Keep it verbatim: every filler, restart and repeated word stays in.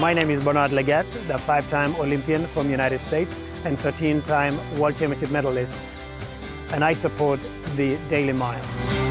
My name is Bernard Lagat, the five-time Olympian from the United States and thirteen-time World Championship medalist, and I support the Daily Mile.